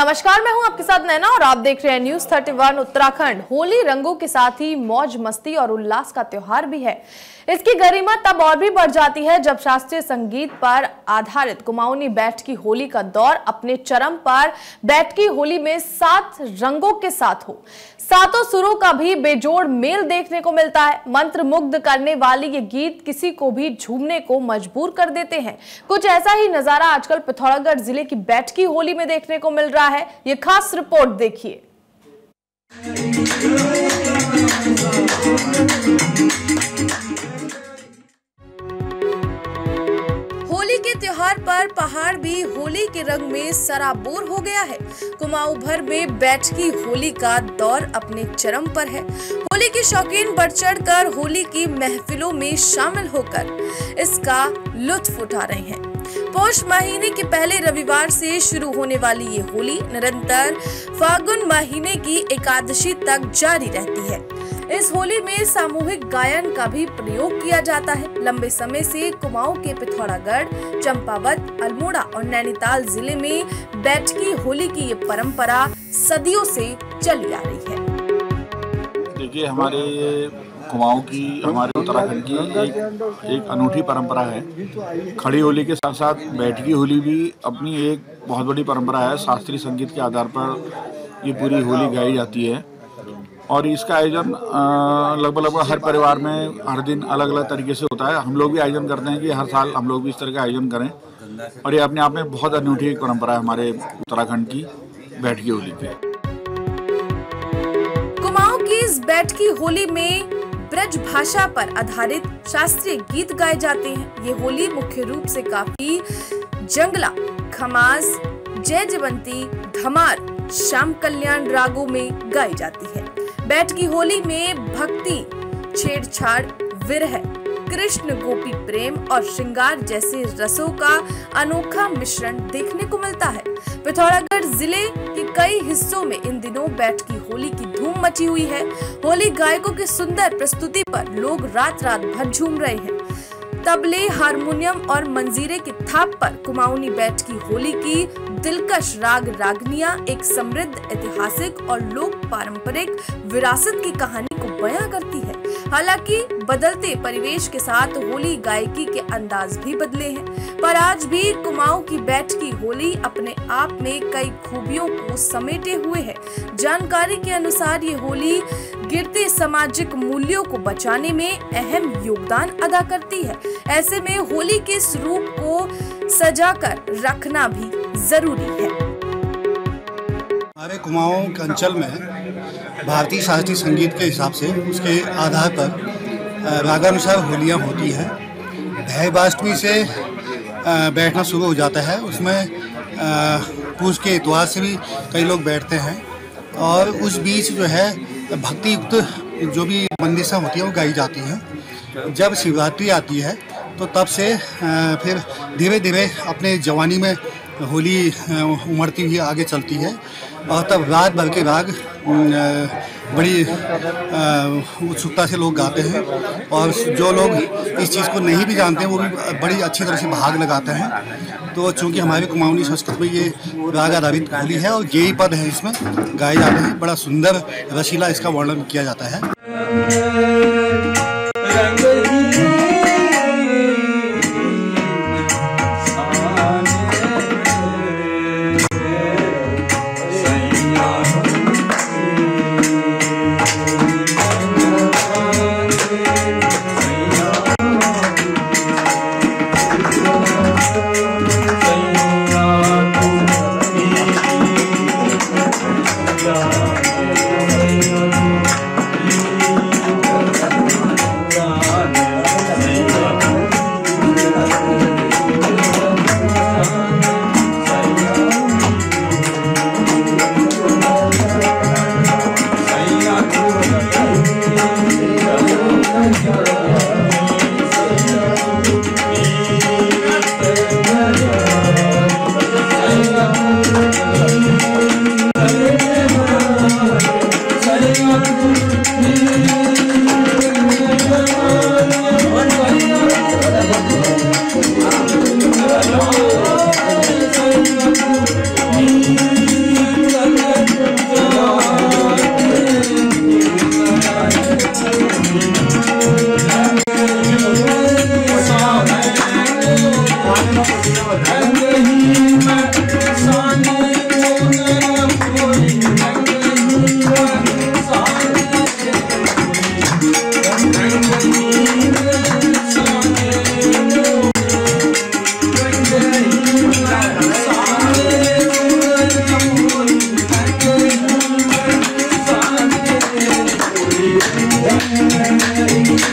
नमस्कार, मैं हूं आपके साथ नैना और आप देख रहे हैं न्यूज 31 उत्तराखंड। होली रंगों के साथ ही मौज मस्ती और उल्लास का त्योहार भी है। इसकी गरिमा तब और भी बढ़ जाती है जब शास्त्रीय संगीत पर आधारित कुमाऊंनी बैठकी होली का दौर अपने चरम पर बैठकी होली में 7 रंगों के साथ हो। सातों सुरों का भी बेजोड़ मेल देखने को मिलता है। मंत्र मुग्ध करने वाले ये गीत किसी को भी झूमने को मजबूर कर देते हैं। कुछ ऐसा ही नजारा आजकल पिथौरागढ़ जिले की बैठकी होली में देखने को मिल रहा है। ये खास रिपोर्ट देखिए। होली के त्योहार पर पहाड़ भी होली के रंग में सराबोर हो गया है। कुमाऊं भर में बैठकी होली का दौर अपने चरम पर है। होली के शौकीन बढ़ चढ़कर होली की महफिलों में शामिल होकर इसका लुत्फ उठा रहे हैं। पौष महीने के पहले रविवार से शुरू होने वाली ये होली निरंतर फागुन महीने की एकादशी तक जारी रहती है। इस होली में सामूहिक गायन का भी प्रयोग किया जाता है। लंबे समय से कुमाऊं के पिथौरागढ़, चंपावत, अल्मोड़ा और नैनीताल जिले में बैठकी होली की ये परंपरा सदियों से चली आ रही है। देखिए, हमारे कुमाऊं की, हमारे उत्तराखंड की एक अनूठी परंपरा है। खड़ी होली के साथ साथ बैठकी होली भी अपनी एक बहुत बड़ी परंपरा है। शास्त्रीय संगीत के आधार पर ये पूरी होली गाई जाती है और इसका आयोजन लगभग लगभग हर परिवार में हर दिन अलग अलग तरीके से होता है। हम लोग भी आयोजन करते हैं कि हर साल हम लोग भी इस तरह का आयोजन करें और ये अपने आप में बहुत अनूठी एक परंपरा है हमारे उत्तराखंड की बैठकी होली की। कुमाऊं की इस बैठकी होली में ब्रज भाषा पर आधारित शास्त्रीय गीत गाए जाते हैं। ये होली मुख्य रूप से काफी जंगला, खमास, जय जवंती, धमार, श्याम कल्याण रागों में गाई जाती है। बैठकी होली में भक्ति, छेड़छाड़, विरह, कृष्ण गोपी प्रेम और श्रृंगार जैसे रसों का अनोखा मिश्रण देखने को मिलता है। पिथौरागढ़ जिले के कई हिस्सों में इन दिनों बैठकी होली की धूम मची हुई है। होली गायकों की सुंदर प्रस्तुति पर लोग रात रात भर झूम रहे हैं। तबले, हारमोनियम और मंजीरे की थाप पर कुमाऊंनी बैठकी होली की दिलकश राग रागनिया एक समृद्ध ऐतिहासिक और लोक पारंपरिक विरासत की कहानी को बयां करती है। हालांकि बदलते परिवेश के साथ होली गायकी के अंदाज भी बदले हैं, पर आज भी कुमाऊं की बैठकी होली अपने आप में कई खूबियों को समेटे हुए है। जानकारी के अनुसार ये होली गिरते सामाजिक मूल्यों को बचाने में अहम योगदान अदा करती है। ऐसे में होली के स्वरूप को सजाकर रखना भी जरूरी है। हमारे कुमाऊं के अंचल में भारतीय शास्त्रीय संगीत के हिसाब से उसके आधार पर रागानुसार होलियां होती हैं। भैाष्टमी से बैठना शुरू हो जाता है। उसमें पूज के इतवार से भी कई लोग बैठते हैं और उस बीच जो है भक्ति युक्त जो भी बंदिशां होती हैं वो गाई जाती हैं। जब शिवरात्रि आती है तो तब से फिर धीरे धीरे अपने जवानी में होली उमड़ती हुई आगे चलती है और तब रात भर के राग बड़ी उत्सुकता से लोग गाते हैं और जो लोग इस चीज़ को नहीं भी जानते हैं वो भी बड़ी अच्छी तरह से भाग लगाते हैं। तो चूँकि हमारे कुमाऊनी संस्कृति में ये राग आधारित होली है और यही पद है इसमें गाए जाते हैं। बड़ा सुंदर रसीला इसका वर्णन किया जाता है।